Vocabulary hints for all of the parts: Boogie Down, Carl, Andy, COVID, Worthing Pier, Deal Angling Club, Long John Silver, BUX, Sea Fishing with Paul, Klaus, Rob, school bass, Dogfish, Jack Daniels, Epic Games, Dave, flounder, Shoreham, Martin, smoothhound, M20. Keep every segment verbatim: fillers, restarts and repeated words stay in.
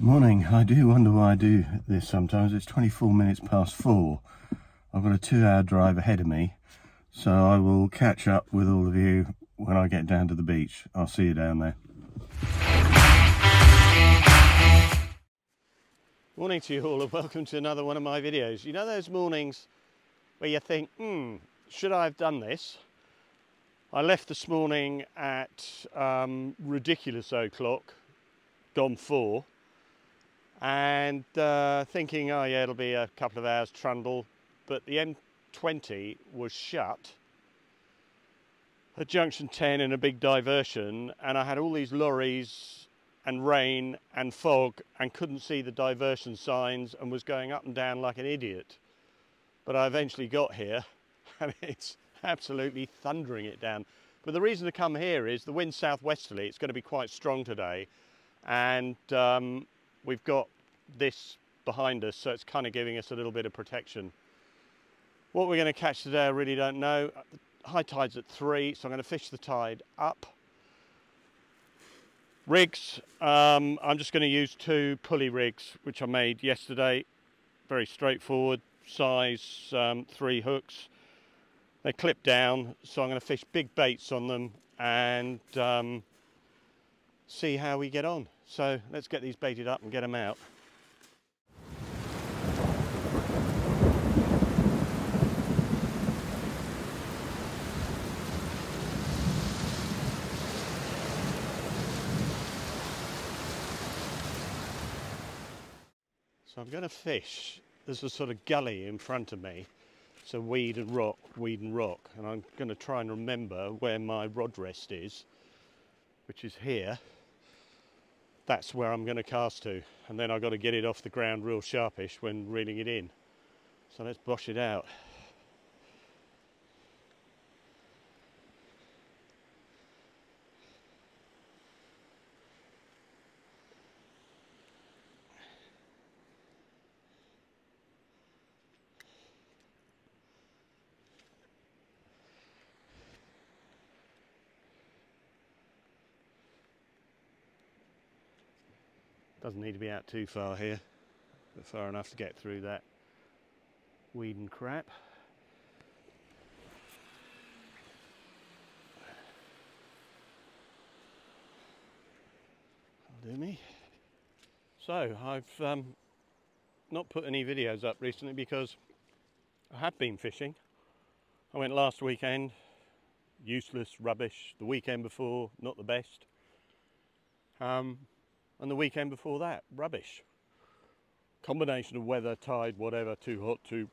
Good morning. I do wonder why I do this sometimes. It's twenty-four minutes past four. I've got a two hour drive ahead of me, so I will catch up with all of you when I get down to the beach. I'll see you down there. Morning to you all, and welcome to another one of my videos. You know those mornings where you think, hmm, should I have done this? I left this morning at um, ridiculous o'clock, gone four, and uh, thinking, oh yeah, it'll be a couple of hours trundle, but the M twenty was shut at junction ten in a big diversion, and I had all these lorries and rain and fog and couldn't see the diversion signs and was going up and down like an idiot. But I eventually got here and it's absolutely thundering it down. But the reason to come here is the wind's southwesterly. It's going to be quite strong today, and um, we've got this behind us, so it's kind of giving us a little bit of protection. What we're going to catch today, I really don't know. High tide's at three, so I'm going to fish the tide up. Rigs, um, I'm just going to use two pulley rigs which I made yesterday. Very straightforward, size um, three hooks. They clip down, so I'm going to fish big baits on them and um, see how we get on. So let's get these baited up and get them out. So I'm going to fish, there's a sort of gully in front of me, so weed and rock, weed and rock, and I'm going to try and remember where my rod rest is, which is here. That's where I'm going to cast to, and then I've got to get it off the ground real sharpish when reeling it in. So let's bosh it out. Doesn't need to be out too far here, but far enough to get through that weed and crap. That'll do me. So I've um, not put any videos up recently because I have been fishing. I went last weekend, useless rubbish. The weekend before, not the best. Um, And the weekend before that, rubbish. Combination of weather, tide, whatever, too hot, too...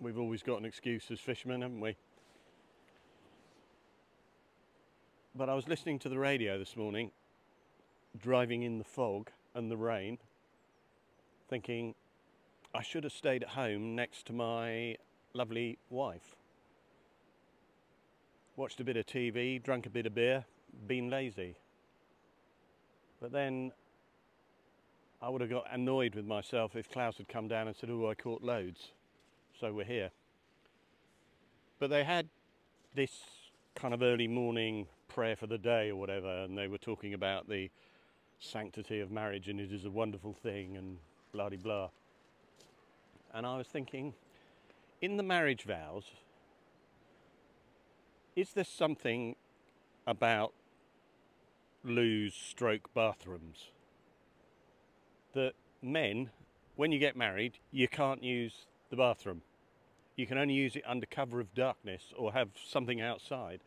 We've always got an excuse as fishermen, haven't we? But I was listening to the radio this morning, driving in the fog and the rain, thinking I should have stayed at home next to my lovely wife. Watched a bit of T V, drunk a bit of beer, been lazy. But then I would have got annoyed with myself if Klaus had come down and said, oh, I caught loads, so we're here. But they had this kind of early morning prayer for the day or whatever, and they were talking about the sanctity of marriage and it is a wonderful thing and blah-de-blah. And I was thinking, in the marriage vows, is there something about loos stroke bathrooms that men, when you get married, you can't use the bathroom? You can only use it under cover of darkness or have something outside,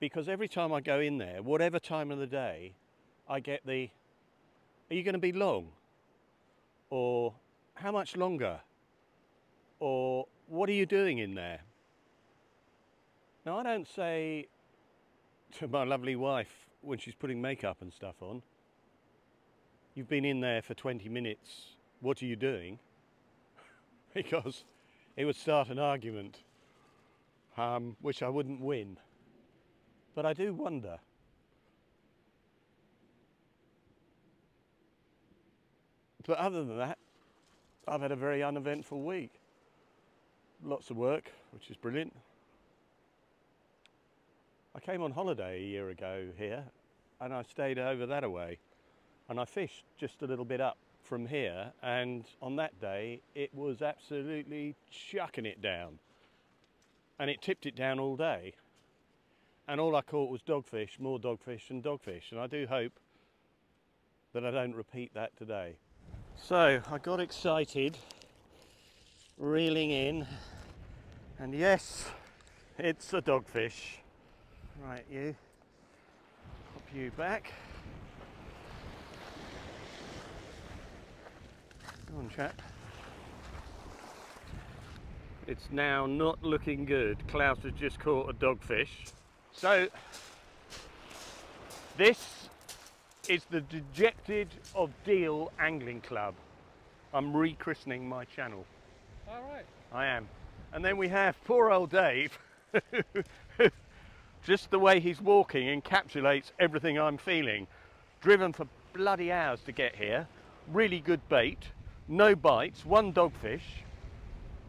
because every time I go in there, whatever time of the day, I get the, are you going to be long, or how much longer, or what are you doing in there? Now I don't say to my lovely wife when she's putting makeup and stuff on, you've been in there for twenty minutes, what are you doing? Because it would start an argument, um, which I wouldn't win. But I do wonder, but other than that, I've had a very uneventful week. Lots of work, which is brilliant. I came on holiday a year ago here and I stayed over that away, and I fished just a little bit up from here, and on that day it was absolutely chucking it down, and it tipped it down all day, and all I caught was dogfish, more dogfish and dogfish, and I do hope that I don't repeat that today. So I got excited reeling in, and yes, it's a dogfish. Right, you pop you back. Go on, chap. It's now not looking good. Klaus has just caught a dogfish. So this is the Dejected of Deal Angling Club. I'm rechristening my channel. All right. I am. And then we have poor old Dave. Just the way he's walking encapsulates everything I'm feeling. Driven for bloody hours to get here. Really good bait. No bites, one dogfish.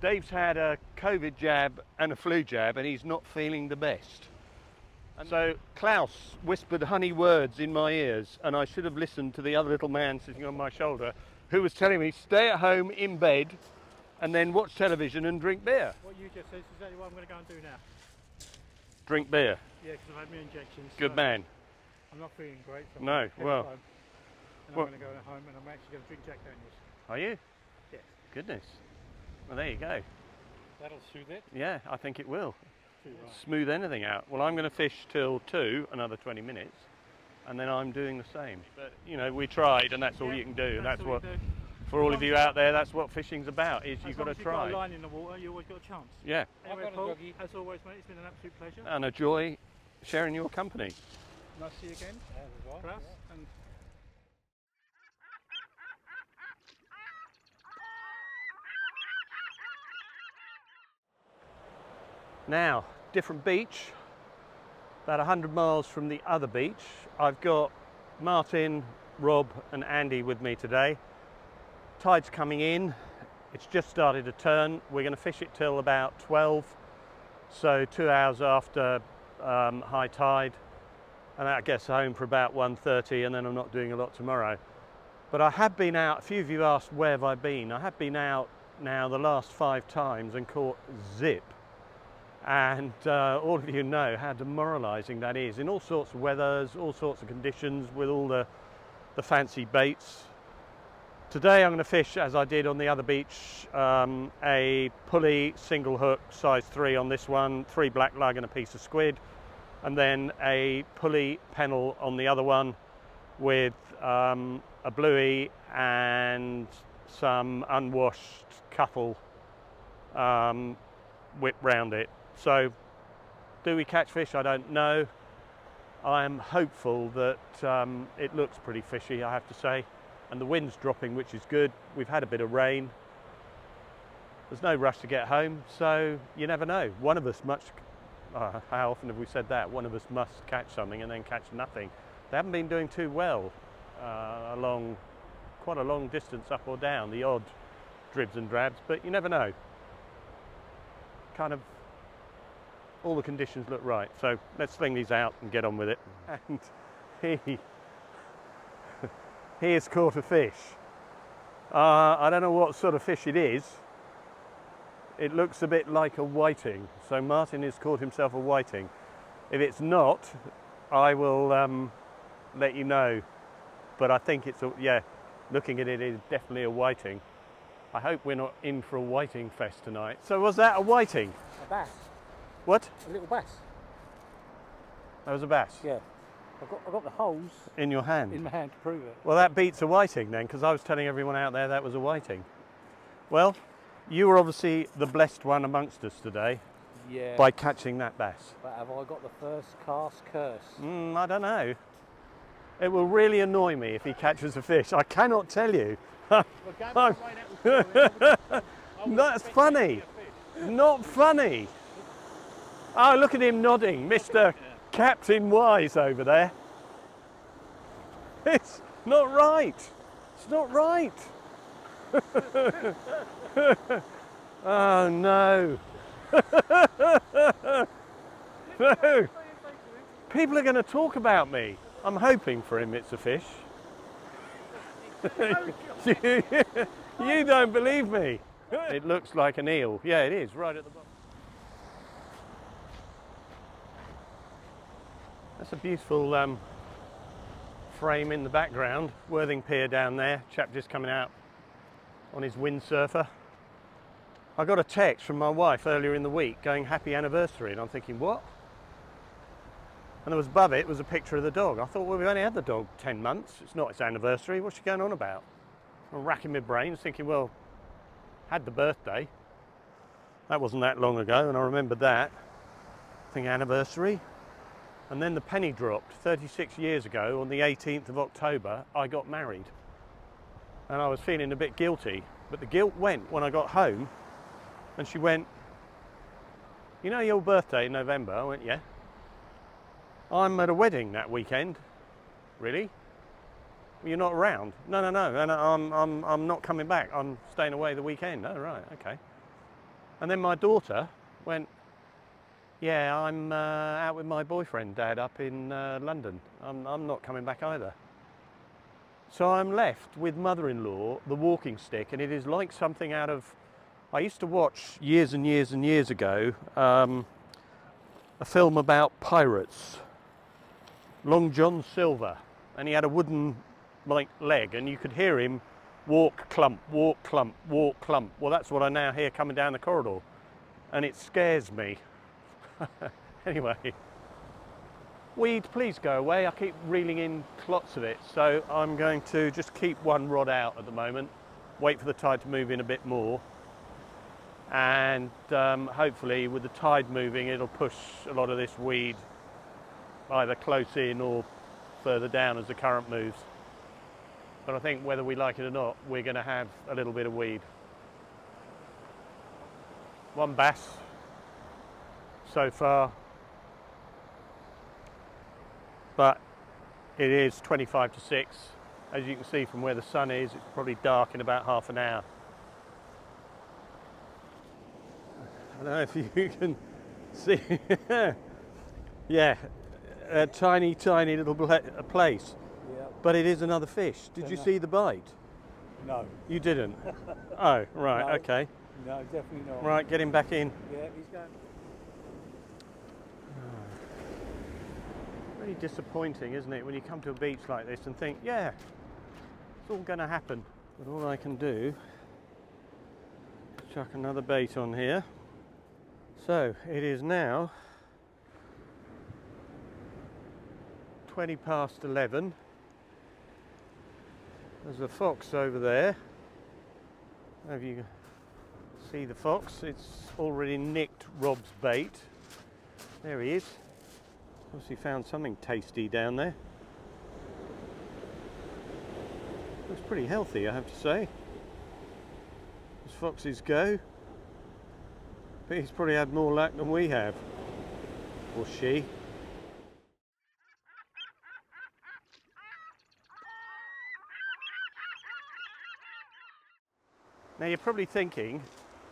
Dave's had a COVID jab and a flu jab, and he's not feeling the best. And so Klaus whispered honey words in my ears, and I should have listened to the other little man sitting on my shoulder, who was telling me stay at home in bed and then watch television and drink beer. What you just said is exactly what I'm going to go and do now. Drink beer? Yeah, because I've had my injections. Good so man. I'm not feeling great. So no, well. Home, and well, I'm going to go home and I'm actually going to drink Jack Daniels. Are you? Yes. Goodness. Well, there you go. That'll soothe it. Yeah, I think it will. Right. Smooth anything out. Well, I'm going to fish till two, another twenty minutes, and then I'm doing the same. But, you know, we tried, and that's all yeah, you can do. And that's, that's what, do. for all of you out there, that's what fishing's about, is you've got to try. As long as you've got a line in the water, you always got a chance. Yeah. Anyway, Paul, as always, mate, it's been an absolute pleasure. And a joy sharing your company. Nice to see you again. Yeah, Klaus, yeah. and Now, different beach, about a hundred miles from the other beach. I've got Martin, Rob and Andy with me today. Tide's coming in, it's just started to turn. We're going to fish it till about twelve, so two hours after um, high tide, and that gets home for about one thirty, and then I'm not doing a lot tomorrow. But I have been out, a few of you asked where have I been, I have been out now the last five times and caught zip. And uh, all of you know how demoralising that is in all sorts of weathers, all sorts of conditions, with all the, the fancy baits. Today I'm going to fish, as I did on the other beach, um, a pulley single hook size three on this one, three black lug and a piece of squid, and then a pulley pennel on the other one with um, a bluey and some unwashed cuffle um, whipped round it. So, do we catch fish? I don't know. I am hopeful that um, it looks pretty fishy, I have to say. And the wind's dropping, which is good. We've had a bit of rain. There's no rush to get home, so you never know. One of us must, uh, how often have we said that? One of us must catch something and then catch nothing. They haven't been doing too well uh, along quite a long distance up or down, the odd dribs and drabs, but you never know. Kind of all the conditions look right, so let's sling these out and get on with it. And he he has caught a fish. Uh, I don't know what sort of fish it is. It looks a bit like a whiting, so Martin has caught himself a whiting. If it's not, I will um, let you know, but I think it's, a, yeah, looking at it, it's definitely a whiting. I hope we're not in for a whiting fest tonight. So was that a whiting? A bass. What? A little bass. That was a bass? Yeah. I've got, I've got the holes. In your hand? In my hand to prove it. Well, that beats a whiting then, because I was telling everyone out there that was a whiting. Well, you were obviously the blessed one amongst us today. Yeah. By catching that bass. But have I got the first cast curse? Mm, I don't know. It will really annoy me if he catches a fish. I cannot tell you. That's funny. Not funny. Oh, look at him nodding, Mister Captain Wise over there. It's not right. It's not right. Oh, no. No. People are going to talk about me. I'm hoping for him it's a fish. You don't believe me. It looks like an eel. Yeah, it is, right at the bottom. That's a beautiful um, frame in the background. Worthing Pier down there, chap just coming out on his windsurfer. I got a text from my wife earlier in the week going happy anniversary, and I'm thinking, what? And there was above it was a picture of the dog. I thought, well, we've only had the dog ten months. It's not its anniversary. What's she going on about? I'm racking my brains thinking, well, had the birthday. That wasn't that long ago, and I remembered that. I think anniversary. And then the penny dropped. thirty-six years ago, on the eighteenth of October, I got married. And I was feeling a bit guilty, but the guilt went when I got home, and she went, you know your birthday in November? I went, yeah. I'm at a wedding that weekend. Really? Well, you're not around? No, no, no, and I'm, I'm, I'm not coming back. I'm staying away the weekend. Oh, right, okay. And then my daughter went, yeah, I'm uh, out with my boyfriend, Dad, up in uh, London. I'm, I'm not coming back either. So I'm left with mother-in-law, the walking stick, and it is like something out of... I used to watch, years and years and years ago, um, a film about pirates, Long John Silver, and he had a wooden like leg, and you could hear him walk clump, walk clump, walk clump. Well, that's what I now hear coming down the corridor, and it scares me. Anyway, weed, please go away. I keep reeling in clots of it, so I'm going to just keep one rod out at the moment, wait for the tide to move in a bit more, and um, hopefully with the tide moving it'll push a lot of this weed either close in or further down as the current moves. But I think whether we like it or not, we're going to have a little bit of weed. One bass so far, but it is twenty-five to six. As you can see from where the sun is, it's probably dark in about half an hour. I don't know if you can see. Yeah, a tiny, tiny little place. Yep. But it is another fish. Did you see the bite? No. You didn't? Oh, right, no. Okay. No, definitely not. Right, get him back in. Yeah, he's going. Really disappointing, isn't it, when you come to a beach like this and think, yeah, it's all going to happen. But all I can do is chuck another bait on here. So it is now twenty past eleven. There's a fox over there. If you see the fox, it's already nicked Rob's bait. There he is. Obviously found something tasty down there. Looks pretty healthy, I have to say, as foxes go. But he's probably had more luck than we have, or she. Now you're probably thinking,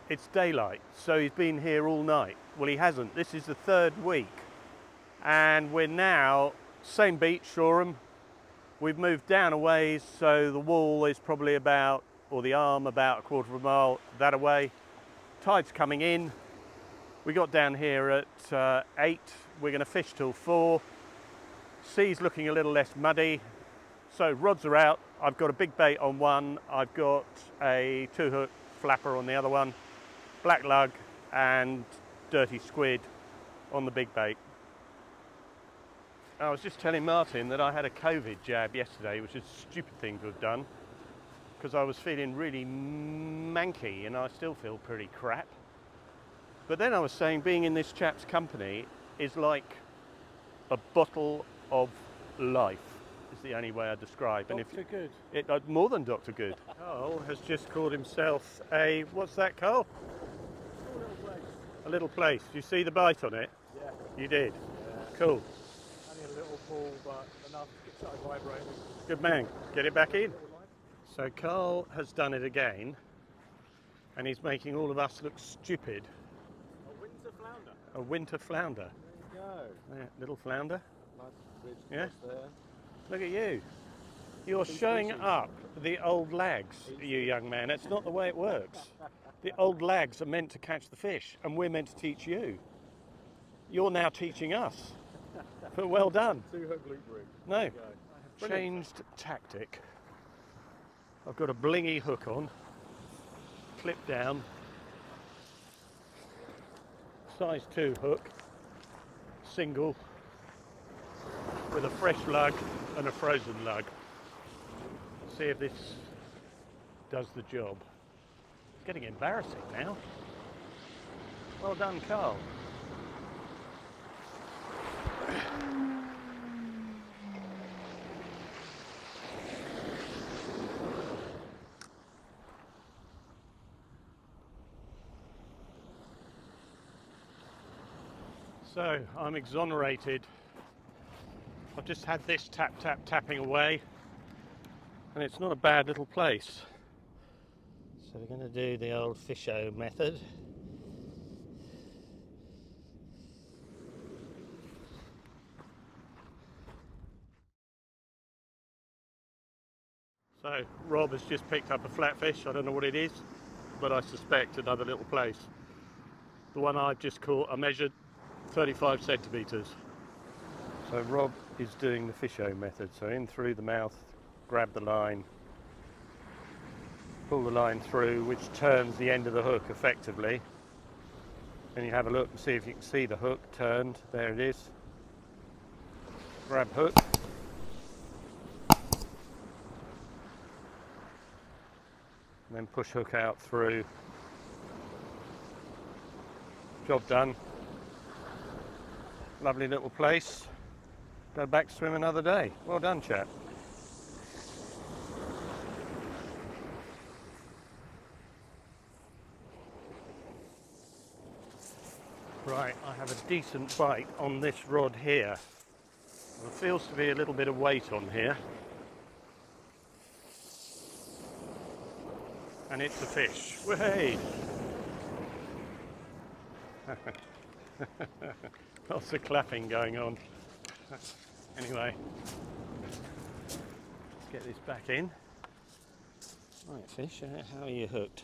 it's daylight, so he's been here all night. Well, he hasn't. This is the third week, and we're now, same beach, Shoreham. We've moved down a ways, so the wall is probably about, or the arm about a quarter of a mile that away. Tide's coming in. We got down here at uh, eight. We're going to fish till four. Sea's looking a little less muddy. So rods are out. I've got a big bait on one. I've got a two hook flapper on the other one. Black lug and dirty squid on the big bait. I was just telling Martin that I had a COVID jab yesterday, which is a stupid thing to have done, because I was feeling really manky, and I still feel pretty crap. But then I was saying being in this chap's company is like a bottle of life, is the only way I describe. Doctor And if Good. It, uh, more than Doctor Good. Carl has just called himself a, what's that, Carl? A little place. A little place. You see the bite on it? Yeah. You did? Yeah. Cool. Only a little pull, but enough to get started vibrating. Good man. Get it back in. So Carl has done it again, and he's making all of us look stupid. A winter flounder. A winter flounder. There you go. Yeah, little flounder. Nice bridge. Yeah. There. Look at you. You're showing up the old lags, you young man. It's not the way it works. The old lags are meant to catch the fish, and we're meant to teach you. You're now teaching us. But well done. No, changed tactic. I've got a blingy hook on, clip down, size two hook, single, with a fresh lug and a frozen lug. See if this does the job. It's getting embarrassing now. Well done, Carl. So I'm exonerated. I've just had this tap tap tapping away, and it's not a bad little place. So we're going to do the old fisho method. So Rob has just picked up a flatfish. I don't know what it is, but I suspect another little place. The one I've just caught, I measured thirty-five centimetres. So Rob is doing the fisho method, so in through the mouth, grab the line, pull the line through, which turns the end of the hook effectively. And you have a look and see if you can see the hook turned. There it is. Grab hook. And then push hook out through. Job done. Lovely little place. Go back, swim another day. Well done, chap. Right, I have a decent bite on this rod here. There feels to be a little bit of weight on here. And it's a fish. Wahey! Lots of clapping going on. Anyway, let's get this back in. Right, fish, how are you hooked?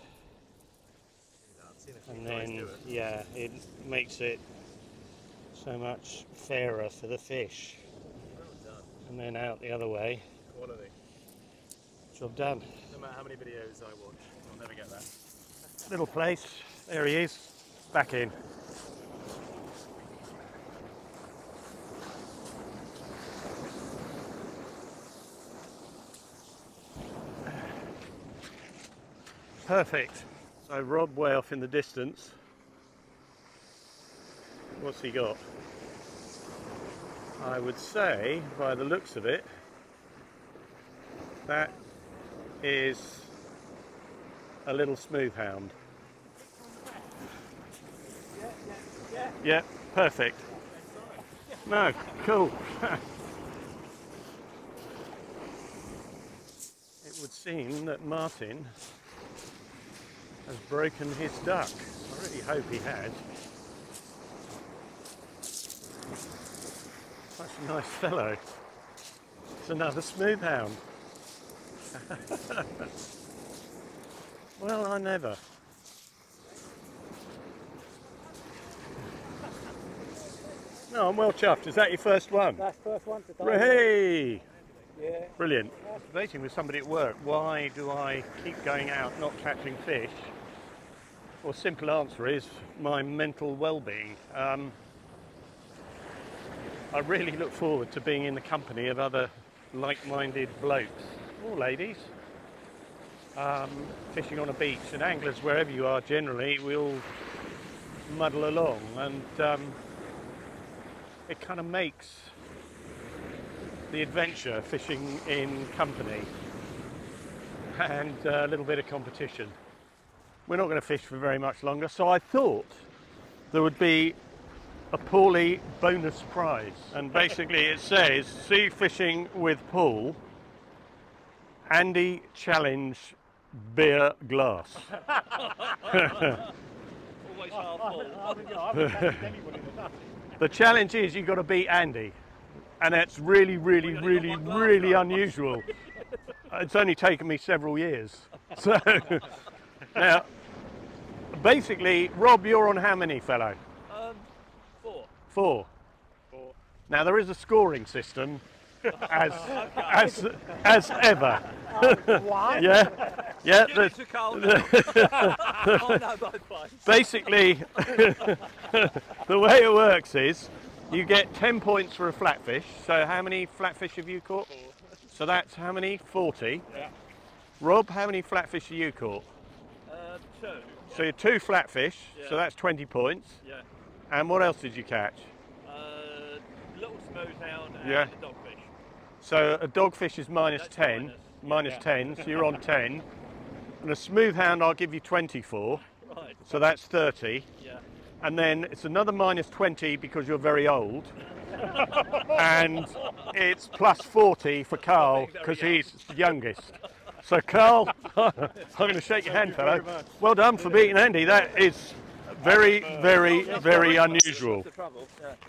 And then, yeah, it makes it so much fairer for the fish. And then out the other way. Quality. Job done. No matter how many videos I watch, I'll never get that. Little place, there he is, back in. Perfect. So Rob way off in the distance. What's he got? I would say, by the looks of it, that is a little smooth hound. Yeah, yeah, yeah. Yeah, perfect. No, cool. It would seem that Martin has broken his duck. I really hope he had. Such a nice fellow. It's another smooth hound. Well, I never. No, I'm well chuffed. Is that your first one? That's the first one today. Hey! Yeah. Brilliant. I was debating with somebody at work, why do I keep going out not catching fish? Well, simple answer is my mental well-being. Um, I really look forward to being in the company of other like-minded blokes or ladies, um, fishing on a beach, and anglers, wherever you are generally, we all muddle along, and um, it kind of makes the adventure fishing in company and a little bit of competition. We're not going to fish for very much longer, so I thought there would be a Paulie bonus prize, and basically it says Sea Fishing with Paul, Andy challenge beer glass. The challenge is you've got to beat Andy. And that's really, really, really, really unusual. it's only taken me several years. So now, basically, Rob, you're on how many, fellow? Um, four. Four. Four. Now there is a scoring system, as okay. as as ever. Um, one. Yeah. Yeah. Give it to Carl now. Oh, no, bye-bye. Basically, the way it works is, you get ten points for a flatfish. So how many flatfish have you caught? Four. So that's how many? forty. Yeah. Rob, how many flatfish have you caught? Uh, two. So you're two flatfish. Yeah. So that's twenty points. Yeah. And what else did you catch? Uh, little smoothhound and yeah. a dogfish. So a dogfish is minus that's ten. Minus, minus yeah. ten. So you're on ten. And a smoothhound, I'll give you twenty-four. Right. So that's thirty. Yeah. And then it's another minus twenty because you're very old. And it's plus forty for Carl because he's the youngest. So Carl, I'm going to shake your hand, fellow. Well done for beating Andy. That is very, very, very unusual.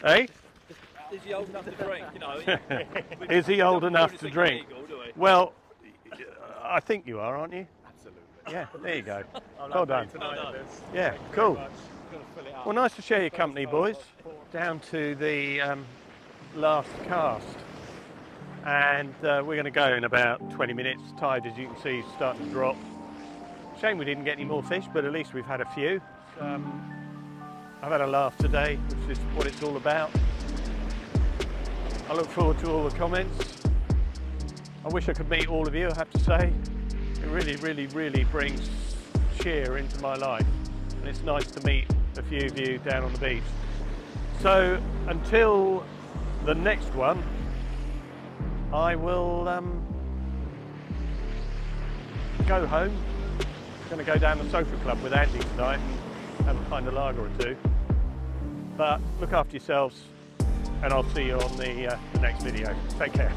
Eh? Is he old enough to drink? You know, is he old enough to drink? Well, I think you are, aren't you? Absolutely. Yeah, there you go. Well done. Yeah, cool. Well, nice to share your company, boys. Down to the um, last cast, and uh, we're going to go in about twenty minutes. Tide, as you can see, is starting to drop. Shame we didn't get any more fish, but at least we've had a few. Um, I've had a laugh today, which is what it's all about. I look forward to all the comments. I wish I could meet all of you, I have to say. It really, really, really brings cheer into my life. And it's nice to meet a few of you down on the beach. So until the next one, I will um, go home. I'm going to go down to the sofa club with Andy tonight and have a pint of lager or two. But look after yourselves, and I'll see you on the, uh, the next video. Take care.